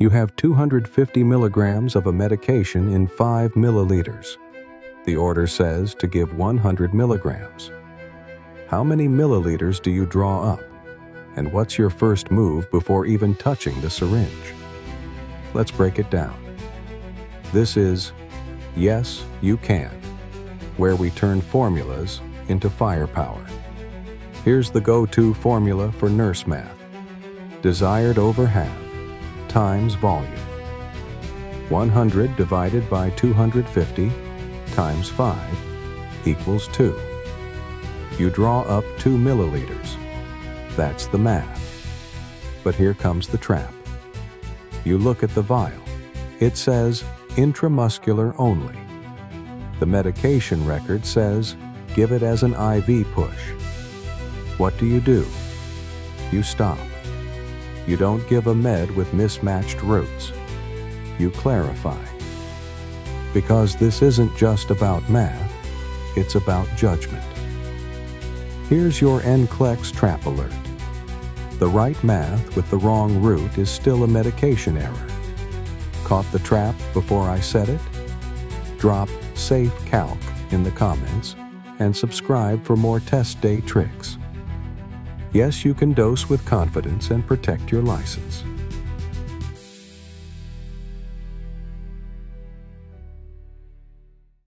you have 250 milligrams of a medication in 5 milliliters. The order says to give 100 milligrams. How many milliliters do you draw up? And what's your first move before even touching the syringe? Let's break it down. This is Yes, You Can, where we turn formulas into firepower. Here's the go-to formula for nurse math. Desired over half times volume. 100 divided by 250 times 5 equals 2. You draw up 2 milliliters. That's the math. But here comes the trap. You look at the vial. It says intramuscular only. The medication record says give it as an IV push. What do? You stop. You don't give a med with mismatched routes. You clarify. Because this isn't just about math, it's about judgment. Here's your NCLEX trap alert. The right math with the wrong route is still a medication error. Caught the trap before I said it? Drop SafeCalc in the comments and subscribe for more test day tricks. Yes, you can dose with confidence and protect your license.